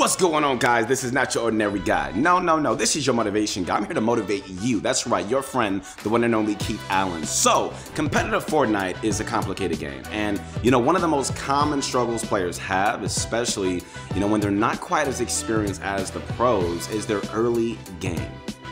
What's going on, guys? This is not your ordinary guy. No, this is your motivation guy. I'm here to motivate you. That's right, your friend, the one and only Keith Allen. So, competitive Fortnite is a complicated game. And, you know, one of the most common struggles players have, especially, you know, when they're not quite as experienced as the pros, is their early game.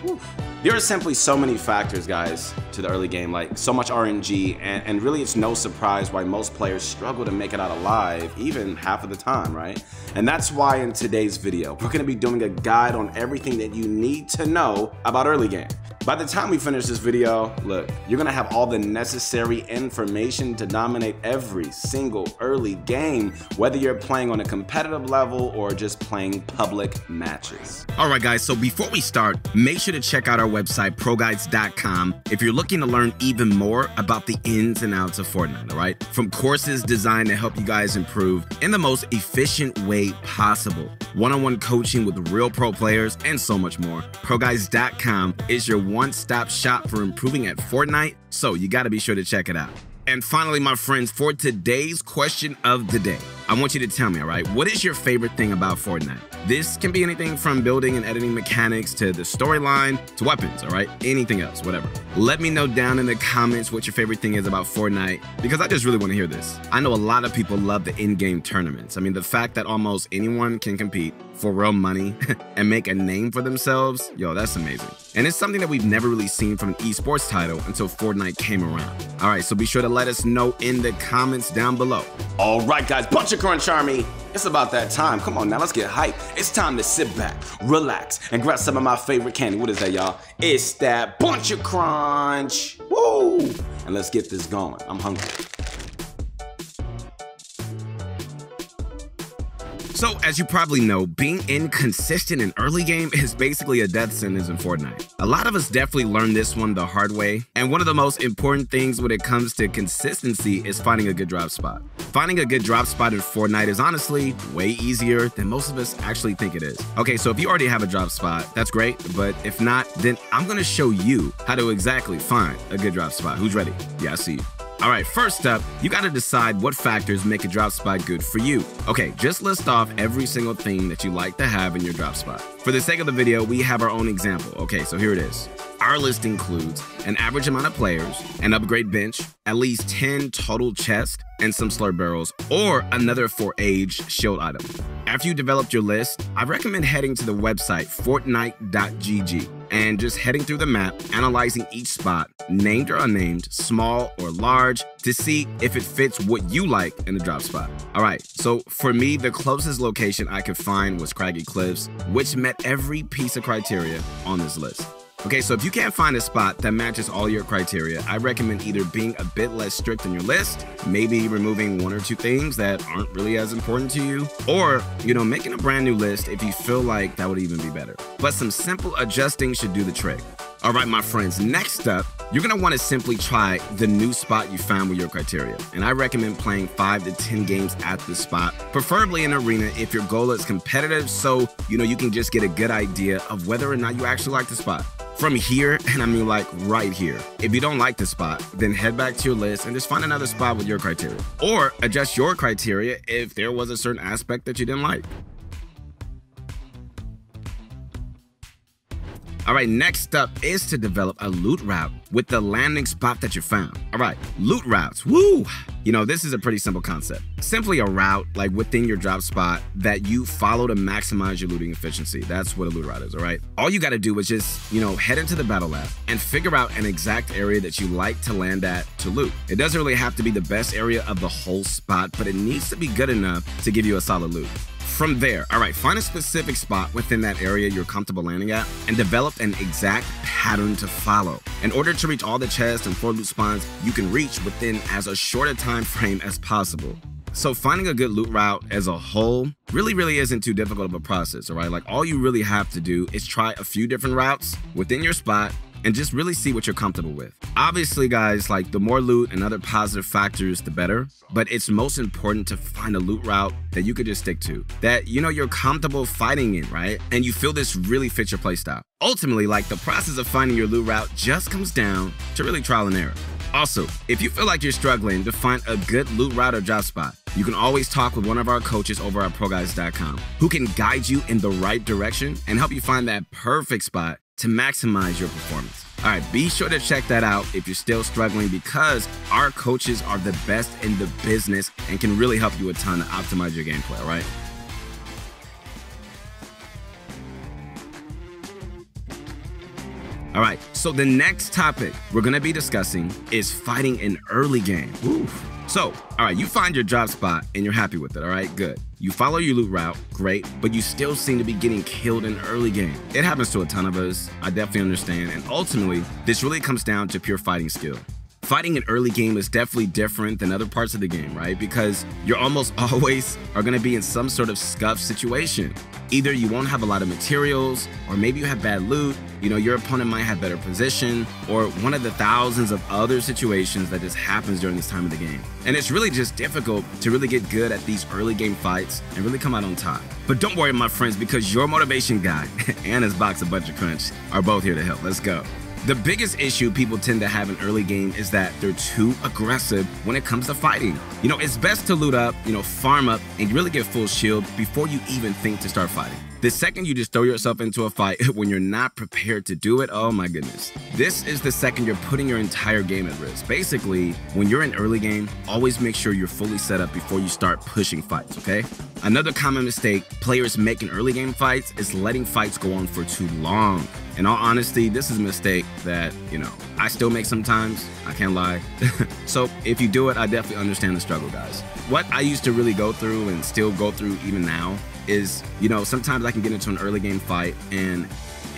Oof. There are simply so many factors, guys, to the early game, like so much RNG, and really it's no surprise why most players struggle to make it out alive, even half of the time, right? And that's why in today's video, we're gonna be doing a guide on everything that you need to know about early game. By the time we finish this video, look, you're gonna have all the necessary information to dominate every single early game, whether you're playing on a competitive level or just playing public matches. All right, guys, so before we start, make sure to check out our website, ProGuides.com, if you're looking to learn even more about the ins and outs of Fortnite, all right? From courses designed to help you guys improve in the most efficient way possible, one-on-one coaching with real pro players, and so much more. ProGuides.com is your one-stop shop for improving at Fortnite, so you gotta be sure to check it out. And finally, my friends, for today's question of the day, I want you to tell me, all right, what is your favorite thing about Fortnite? This can be anything from building and editing mechanics to the storyline to weapons, all right, anything else, whatever. Let me know down in the comments what your favorite thing is about Fortnite, because I just really want to hear this. I know a lot of people love the in-game tournaments. I mean, the fact that almost anyone can compete for real money and make a name for themselves, yo, that's amazing. And it's something that we've never really seen from an esports title until Fortnite came around. All right, so be sure to let us know in the comments down below. All right, guys, Buncha Crunch Army, it's about that time. Come on now, let's get hyped. It's time to sit back, relax, and grab some of my favorite candy. What is that, y'all? It's that Buncha Crunch. Woo! And let's get this going. I'm hungry. So, as you probably know, being inconsistent in early game is basically a death sentence in Fortnite. A lot of us definitely learned this one the hard way, and one of the most important things when it comes to consistency is finding a good drop spot. Finding a good drop spot in Fortnite is honestly way easier than most of us actually think it is. Okay, so if you already have a drop spot, that's great, but if not, then I'm gonna show you how to exactly find a good drop spot. Who's ready? Yeah, I see you. All right, first up, you gotta decide what factors make a drop spot good for you. Okay, just list off every single thing that you like to have in your drop spot. For the sake of the video, we have our own example. Okay, so here it is. Our list includes an average amount of players, an upgrade bench, at least 10 total chests, and some slurp barrels, or another for age shield item. After you developed your list, I recommend heading to the website, fortnite.gg. and just heading through the map, analyzing each spot, named or unnamed, small or large, to see if it fits what you like in the drop spot. All right, so for me, the closest location I could find was Craggy Cliffs, which met every piece of criteria on this list. Okay, so if you can't find a spot that matches all your criteria, I recommend either being a bit less strict on your list, maybe removing one or two things that aren't really as important to you, or, you know, making a brand new list if you feel like that would even be better. But some simple adjusting should do the trick. All right, my friends, next up, you're gonna wanna simply try the new spot you found with your criteria. And I recommend playing 5 to 10 games at this spot, preferably in arena if your goal is competitive, so, you know, you can just get a good idea of whether or not you actually like the spot. From here, and I mean like right here, if you don't like the spot, then head back to your list and just find another spot with your criteria. Or adjust your criteria if there was a certain aspect that you didn't like. All right, next up is to develop a loot route with the landing spot that you found. All right, loot routes, woo! You know, this is a pretty simple concept. Simply a route, like within your drop spot, that you follow to maximize your looting efficiency. That's what a loot route is, all right? All you gotta do is just, you know, head into the battle lab and figure out an exact area that you like to land at to loot. It doesn't really have to be the best area of the whole spot, but it needs to be good enough to give you a solid loot. From there, all right, find a specific spot within that area you're comfortable landing at and develop an exact pattern to follow. In order to reach all the chests and 4 loot spawns you can reach within as a short a time frame as possible. So finding a good loot route as a whole really isn't too difficult of a process, all right? Like all you really have to do is try a few different routes within your spot and just really see what you're comfortable with. Obviously, guys, like the more loot and other positive factors, the better, but it's most important to find a loot route that you could just stick to, that you know you're comfortable fighting in, right? And you feel this really fits your playstyle. Ultimately, like the process of finding your loot route just comes down to really trial and error. Also, if you feel like you're struggling to find a good loot route or drop spot, you can always talk with one of our coaches over at ProGuides.com, who can guide you in the right direction and help you find that perfect spot to maximize your performance. All right, be sure to check that out if you're still struggling, because our coaches are the best in the business and can really help you a ton to optimize your gameplay, all right? All right, so the next topic we're gonna be discussing is fighting an early game. Oof. So, all right, you find your drop spot and you're happy with it, all right, good. You follow your loot route, great, but you still seem to be getting killed in early game. It happens to a ton of us, I definitely understand, and ultimately, this really comes down to pure fighting skill. Fighting an early game is definitely different than other parts of the game, right? Because you're almost always are gonna be in some sort of scuff situation. Either you won't have a lot of materials, or maybe you have bad loot, you know, your opponent might have better position, or one of the thousands of other situations that just happens during this time of the game. And it's really just difficult to really get good at these early game fights and really come out on top. But don't worry, my friends, because your motivation guy and his box of Buncha Crunch are both here to help. Let's go. The biggest issue people tend to have in early game is that they're too aggressive when it comes to fighting. You know, it's best to loot up, you know, farm up, and really get full shield before you even think to start fighting. The second you just throw yourself into a fight when you're not prepared to do it, oh my goodness. This is the second you're putting your entire game at risk. Basically, when you're in early game, always make sure you're fully set up before you start pushing fights, okay? Another common mistake players make in early game fights is letting fights go on for too long. In all honesty, this is a mistake that, you know, I still make sometimes, I can't lie. So if you do it, I definitely understand the struggle, guys. What I used to really go through and still go through even now is, you know, sometimes I can get into an early game fight and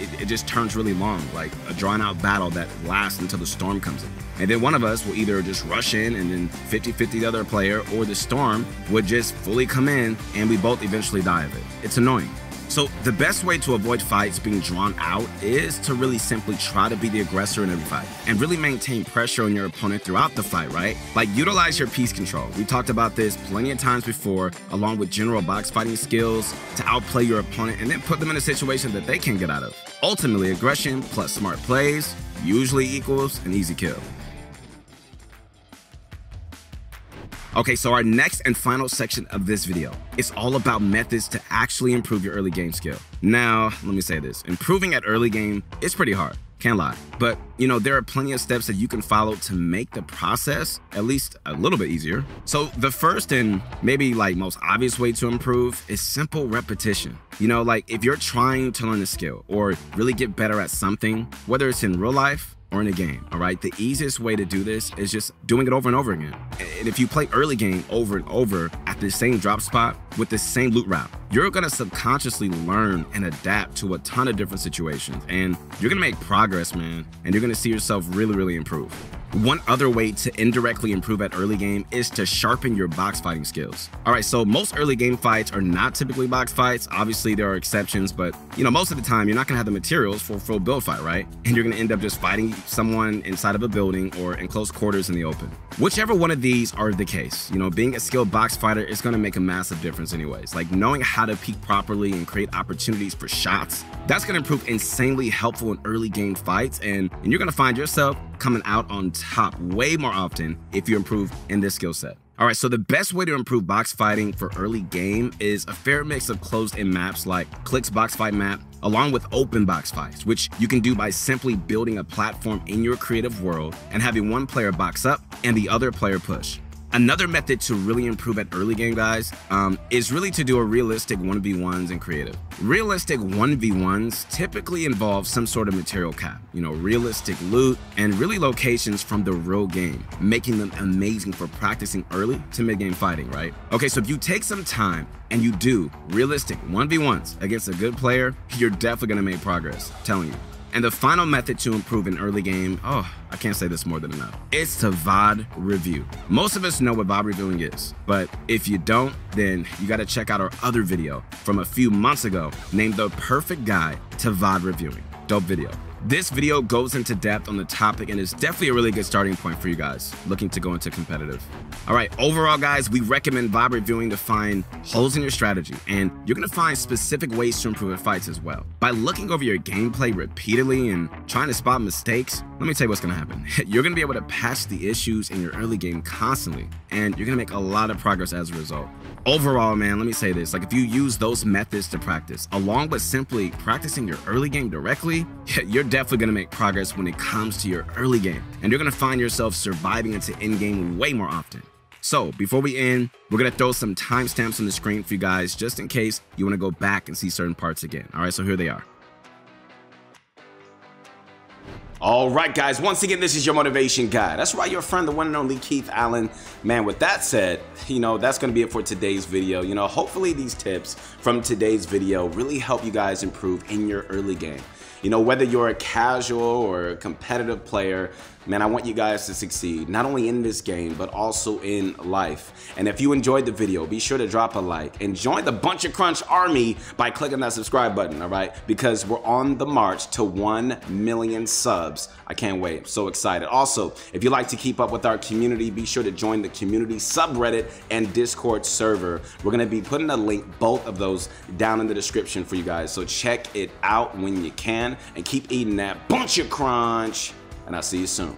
it just turns really long, like a drawn out battle that lasts until the storm comes in. And then one of us will either just rush in and then 50-50 the other player, or the storm would just fully come in and we both eventually die of it. It's annoying. So the best way to avoid fights being drawn out is to really simply try to be the aggressor in every fight and really maintain pressure on your opponent throughout the fight, right? Like, utilize your piece control. We talked about this plenty of times before, along with general box fighting skills to outplay your opponent and then put them in a situation that they can't get out of. Ultimately, aggression plus smart plays usually equals an easy kill. Okay, so our next and final section of this video is all about methods to actually improve your early game skill. Now, let me say this, improving at early game is pretty hard, can't lie. But, you know, there are plenty of steps that you can follow to make the process at least a little bit easier. So the first and maybe like most obvious way to improve is simple repetition. You know, like if you're trying to learn a skill or really get better at something, whether it's in real life or in a game, all right? The easiest way to do this is just doing it over and over again. And if you play early game over and over at the same drop spot with the same loot route, you're gonna subconsciously learn and adapt to a ton of different situations. And you're gonna make progress, man. And you're gonna see yourself really, really improve. One other way to indirectly improve at early game is to sharpen your box fighting skills. All right, so most early game fights are not typically box fights. Obviously, there are exceptions, but you know, most of the time, you're not gonna have the materials for a full build fight, right? And you're gonna end up just fighting someone inside of a building or in close quarters in the open. Whichever one of these are the case, you know, being a skilled box fighter is gonna make a massive difference anyways. Like, knowing how to peek properly and create opportunities for shots, that's gonna prove insanely helpful in early game fights, and you're gonna find yourself coming out on top way more often if you improve in this skill set. All right, so the best way to improve box fighting for early game is a fair mix of closed-in maps like Click's box fight map, along with open box fights, which you can do by simply building a platform in your creative world and having one player box up and the other player push. Another method to really improve at early game, guys, is really to do a realistic 1v1s and creative. Realistic 1v1s typically involve some sort of material cap, you know, realistic loot, and really locations from the real game, making them amazing for practicing early to mid-game fighting, right? Okay, so if you take some time and you do realistic 1v1s against a good player, you're definitely gonna make progress, I'm telling you. And the final method to improve an early game, oh, I can't say this more than enough, it's to VOD review. Most of us know what VOD reviewing is, but if you don't, then you gotta check out our other video from a few months ago named The Perfect Guide to VOD Reviewing. Dope video. This video goes into depth on the topic and is definitely a really good starting point for you guys looking to go into competitive. All right, overall guys, we recommend vibe reviewing to find holes in your strategy, and you're gonna find specific ways to improve at fights as well. By looking over your gameplay repeatedly and trying to spot mistakes, let me tell you what's gonna happen. You're gonna be able to patch the issues in your early game constantly, and you're gonna make a lot of progress as a result. Overall, man, let me say this, like if you use those methods to practice, along with simply practicing your early game directly, you're definitely going to make progress when it comes to your early game, and you're going to find yourself surviving into end game way more often. So before we end, we're going to throw some timestamps on the screen for you guys just in case you want to go back and see certain parts again. All right, so here they are. All right, guys, once again, this is your motivation guy. That's right, your friend, the one and only Keith Allen. Man, with that said, you know, that's gonna be it for today's video. You know, hopefully these tips from today's video really help you guys improve in your early game. You know, whether you're a casual or a competitive player, man, I want you guys to succeed, not only in this game, but also in life. And if you enjoyed the video, be sure to drop a like and join the Buncha Crunch army by clicking that subscribe button, all right? Because we're on the march to 1 million subs. I can't wait, I'm so excited. Also, if you like to keep up with our community, be sure to join the community subreddit and Discord server. We're gonna be putting a link, both of those, down in the description for you guys. So check it out when you can and keep eating that Buncha Crunch. And I'll see you soon.